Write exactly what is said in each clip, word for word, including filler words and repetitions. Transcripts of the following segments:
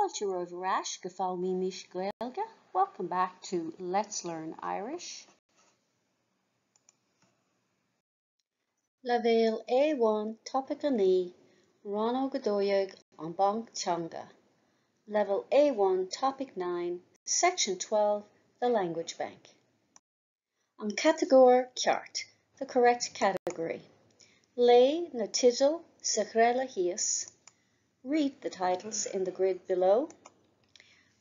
Welcome back to Let's Learn Irish. Level A one, Topic one, Rannóg an Banc Teanga. Level A one, Topic nine, Section twelve, The Language Bank. An categoir ceart, the correct category. Lay na title sa chreile híos. Read the titles in the grid below.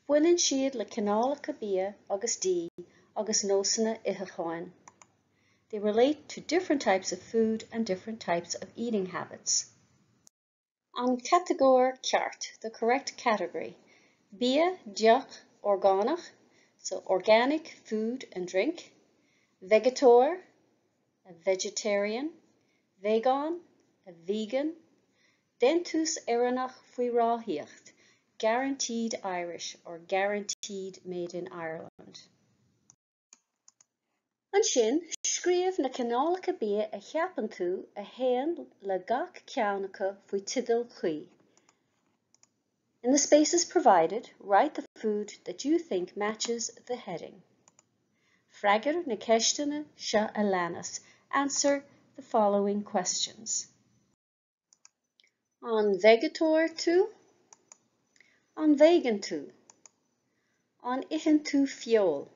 Bhuileann siad le cineálacha bia agus dí agus nósanna ithachain. They relate to different types of food and different types of eating habits. An categoir ceart, the correct category. Bia, deach, orgánach, so organic food and drink. Vegetor, a vegetarian. Vegan, a vegan. Dentus Éireannach faoi rá thíocht, guaranteed Irish or guaranteed made in Ireland. An sin, scríobh na cineálacha bia a cheapann tú a théann le gach ceannacha faoi tidal chuí. In the spaces provided, write the food that you think matches the heading. Freagar na ceisteanna seo a leanas. Answer the following questions. An vegetóir tú? An vegan tú? An ithin tú fheol?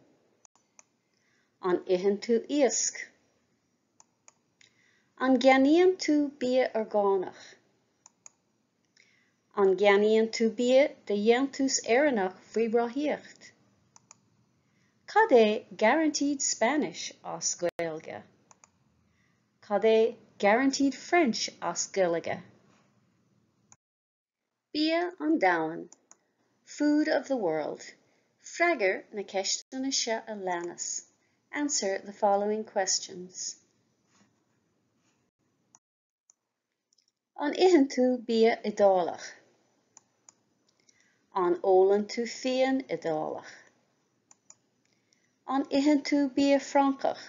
An ithin tú iasc? An gceannaíonn tú bia orgánach? An gceannaíonn tú bia de Dentus Éireannach faoi rá thíocht? Cad é guaranteed Spanish as Gaeilge? Cad é guaranteed French as Gaeilge? Bia an Domhain, food of the world. Freagar na ceisteanna seo a leanas. Answer the following questions. An ithin tú bia iodálach? An ólann tú féin iodálach? An ithin tú bia francach?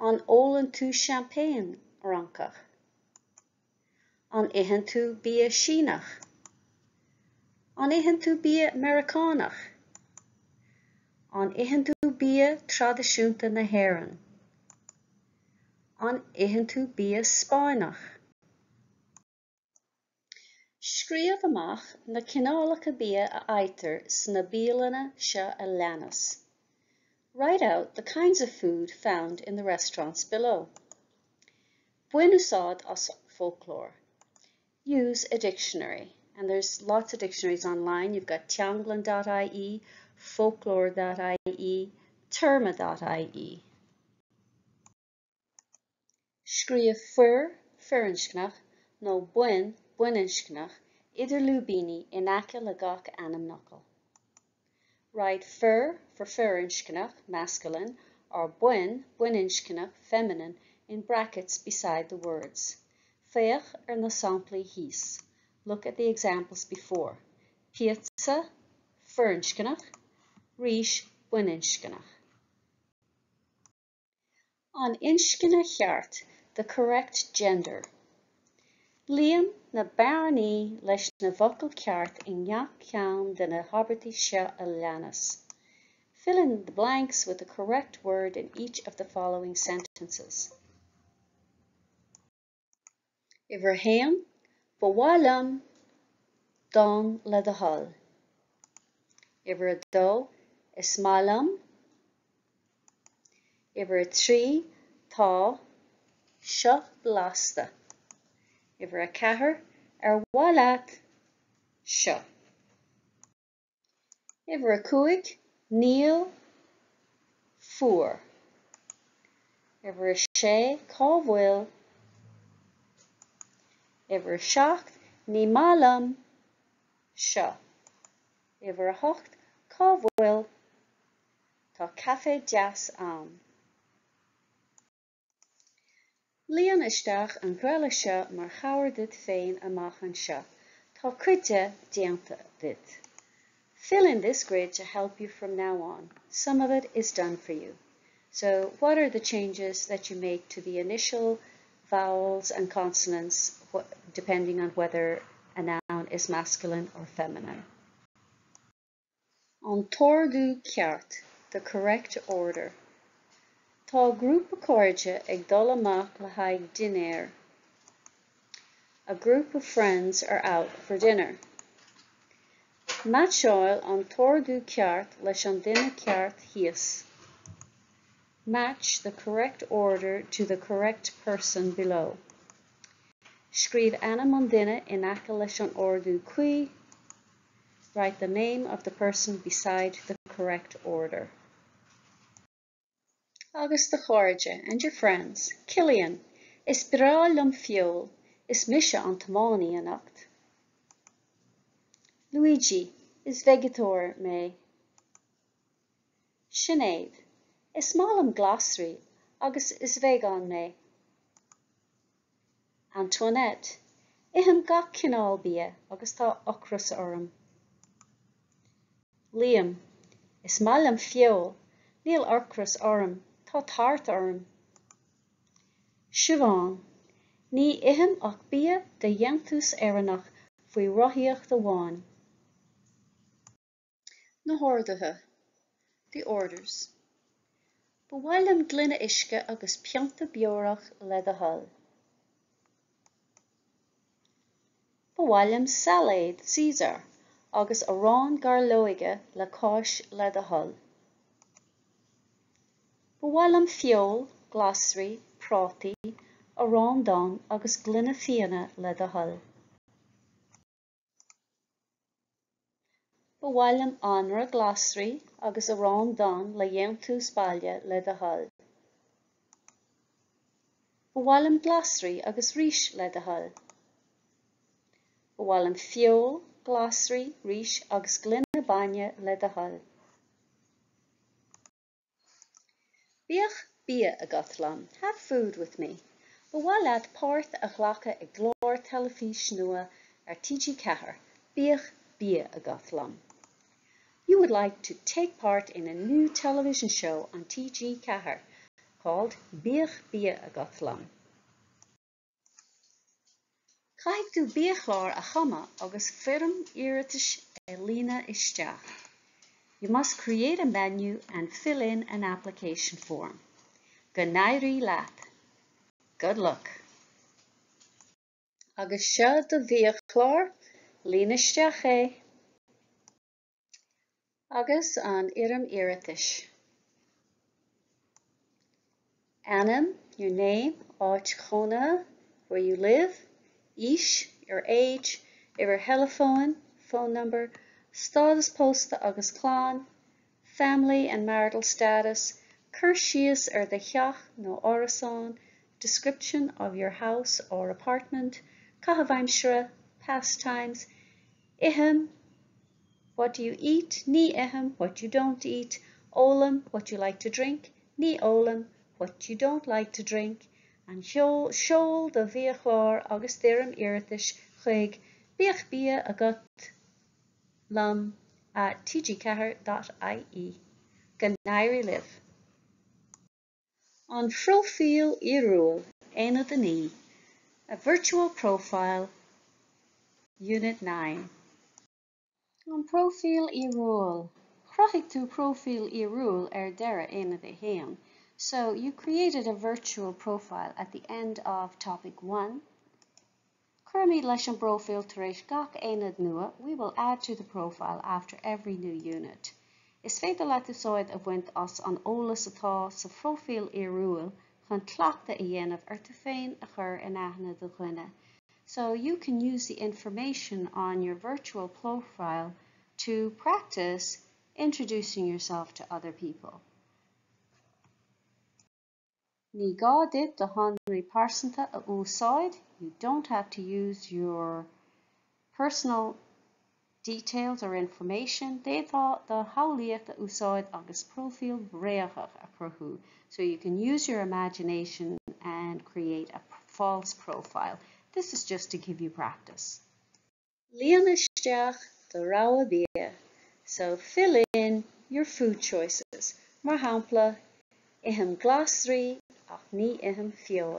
An ólann tú champagne rancach? An ithin tú bia sínach? An ithin tú bia Americánach? An ithin tú bia tradiisiúnta na hÉireann? An ithin tú bia Spáinnach? Scríobh amach na cineálacha bia a aightear sna bialanna seo a leanas. Write out the kinds of food found in the restaurants below. Bhuain úsáid as folklore. Use a dictionary, and there's lots of dictionaries online. You've got tianglan dot I E, folklore dot I E, terma dot I E. Scríobh fir, firinscneach, nó bhuain, bhuainiscneach, idir lúbíní inacha le gach ainmneacha. Write fir for firinscneach, masculine, or bhuain, bhuainiscneach, feminine, in brackets beside the words. Féach ar na samplaí híos. Look at the examples before. Pizza, firinscneach, ríis, bhuainiscneach. An inscne cheart, the correct gender. Líonann na bearnaí leis na bhocail ceart i ngach ceann de na habairtí seo a leanas. Fill in the blanks with the correct word in each of the following sentences. Iverhéim, bawalum, don le the hull. Iver do, ismalum. Iver tree, tá, sha blasta. Iver a cahar, er walat, sha. Iver a cuig, níl, four. Iver a she, cóhfuil. Iver seacht, ní malam, seo. Iver hocht, cóhfuil, tá café deas am. Líonann isteach an ghaeilge seo mar chabhair duit féin amach an seo. Tá cuide déanta duit. Fill in this grid to help you from now on. Some of it is done for you. So what are the changes that you make to the initial vowels and consonants depending on whether a noun is is masculine or feminine. An tordu ceart, the correct order. Tá grúpa cóirde ag dul amach le haig dinéir. A group of friends are out for dinner. Matseáil an tordu ceart leis an duine ceart thíos. Match the correct order to the correct person below. Scríb anam an duine in aice leis an ordu cuí. Write the name of the person beside the correct order. Agus de Chorge and your friends. Killian, is bra lum fiol, is misha an tamani anocht. Luigi, is vegetor me. Sinead, is malum glasri, agus is vegan me. Antoinette, iham gach cinál bia, agus tá ocras orm. Liam, is malum fiol, níl ocras orm. Tá tart orm. Siobhan, ní ihim ach bia de dhéantus éireannach faoi rothíocht amháin. Na hórdathe, the orders. Ba bhaile an glunne uisce agus peanta beorach le do thoil. Ba bhaile an salaid Caesar agus a rán gar lóige le cáis le do thoil. Ba bhaile an fiol, glasri, prátaí, a rán don agus glunne fianna le do thoil. Ba bhaile an anra glasri agus a rán don le dhéantús baile le do thoil. Ba bhaile an glasri agus ríis le do thoil. Ba bhaile an fiol, glasri, ríis agus glunne baine le do thoil. Beach bia agathlán, have food with me. Ba bhaile at páirt a ghlacha ag glór teilifís nua ar T G Ceathair, Beach bia agathlán. You would like to take part in a new television show on T G Ceathair called Beach bia agathlán. Chaith do beachlár a chama agus firm iritis e lína isteach. You must create a menu and fill in an application form. Ganairi laat. Good luck. Agus seo do bheachlár línisteach é. Agus an irim iiritis. Anam, your name, áit chona, where you live, ish, your age, your telephone, phone number, status post the agus clan, family and marital status, cursius or the chiach no orasan, description of your house or apartment, kahavaimshra, pastimes, ihim, what do you eat, ni ihim, what you don't eat, olam, what you like to drink, ni olam, what you don't like to drink, and shol the viachlor agus theorem iritish chuig, beach bia agat lum at t g ceathair dot i e. Ganairi live. On Profil Irul, Aina the Knee, a virtual profile, Unit nine. On Profil Irul, Crochig to Profil Irul er dera Aina the Haim. So you created a virtual profile at the end of topic one. Kermid Leshan Profil Teresh Gak Einad Nua, we will add to the profile after every new unit. Is Feta Latusoid of Went Os on Ola Sata, Sa Profil Irul, Gan Tlak the Ien of Ertefain, Acher, and Ahna the Gwene. So you can use the information on your virtual profile to practice introducing yourself to other people. Ní gáidid do honraí pairsanta a úsáid. You don't have to use your personal details or information. They thought the haolíocht a úsáid agus profil bréagach a chruthú. So you can use your imagination and create a false profile. This is just to give you practice. Líon isteach do rogha bia. So fill in your food choices. Mar hapla, ihim glasri, ach ní ihim fiol.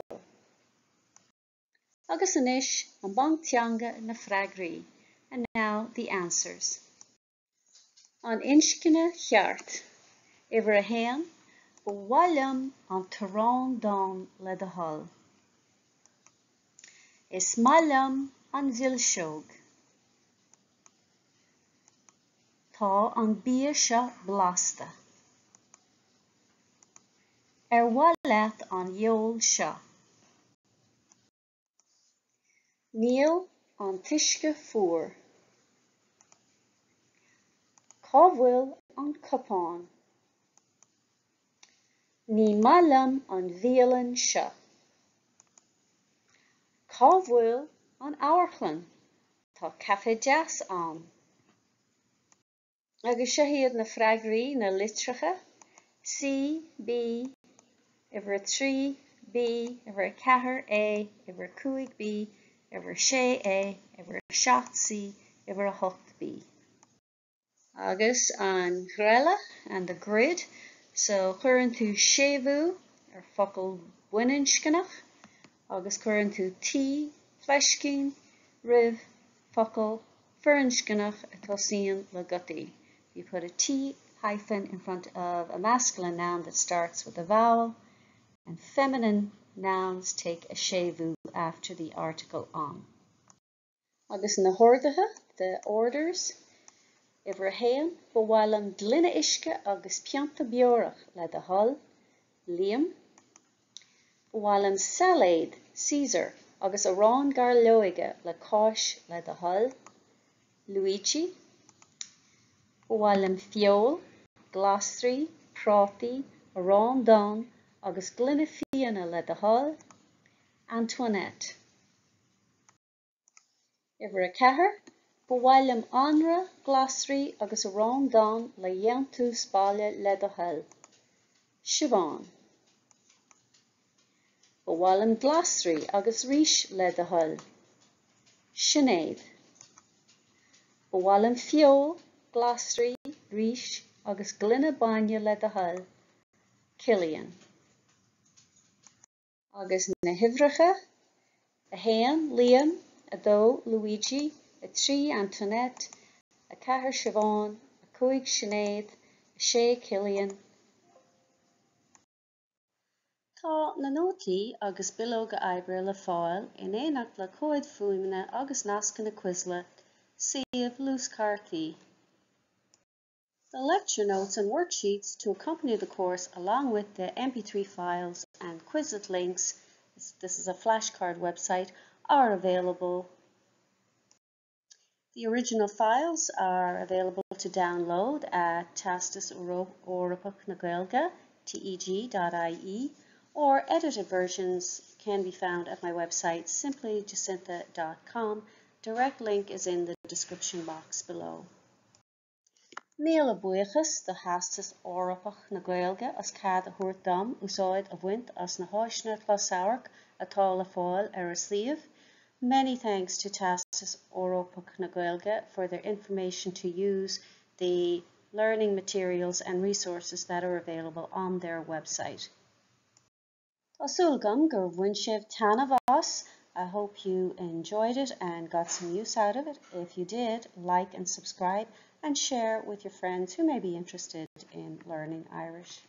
Agus an ish an banc teanga na freagraí. And now the answers. An inshkina heart, ever a hen, wallam an taron don le de hull. Is mallam an vilshog. Tá an bírsha blasta. Er wallat an yol sha. Níl an tishke fúr. Cóhfuil an capán. Ní mallam an bhéalann seo. Cóhfuil an áirithleán. Tá café deas an. Agus sé hiad na freagraí na litreacha. C, B, ever three, B, ever cathair A, ever cúig B, ever sé A, ever seacht C, ever hocht B. Agus an grella and the grid, so current to shevu or focal wininshkinach, agus current to t fleshkin riv focal ferinshkinach atosian lagati. You put a t hyphen in front of a masculine noun that starts with a vowel, and feminine nouns take a shevu after the article on. Agus na hordacha, the orders. Ever hain, bawallam dlina ishke agus pianta biorach le de hull, liam. Bawallam salad, Caesar, agus aron gar loige le kosh le de hull, Luigi. Bawallam fiol, glastri, proti, aron don, agus glina fiona le de hull, Antoinette. Ever a cahar, bawallam anra glossary agus aron don le yantu spalla le de hull, Siobhan. Bawallam glossary agus rish le de hull, Sinead. Bawallam fiol glossary rish agus glina banya le de hull, Killian. Agus na hivracha, a hen, Liam, a dó, Luigi, a trí, Antoinette, a cathair, Siobhan, a cúig, Sinead, a sé, Killian. Tá na nótaí agus bilóga oibre le fáil in éanacht le cóid fuaimne agus nasca na cuisle, siamh Luce Carthy. The lecture notes and worksheets to accompany the course along with the M P three files and Quizlet links, this is a flashcard website, are available. The original files are available to download at Teastas Eorpach na Gaeilge, T E G dot I E, or edited versions can be found at my website simply jacinta dot com. Direct link is in the description box below. Níl a buíochas de Teastas Eorpach na Gaeilge as cad a thuairt dom úsáid a bhaint as na háisne chlosabharc atá le fáil ar a sliabh. Many thanks to Teastas Eorpach na Gaeilge for their information to use the learning materials and resources that are available on their website. Tásúlagam gur bhain sibh tana bhas. I hope you enjoyed it and got some use out of it. If you did, like and subscribe and share with your friends who may be interested in learning Irish.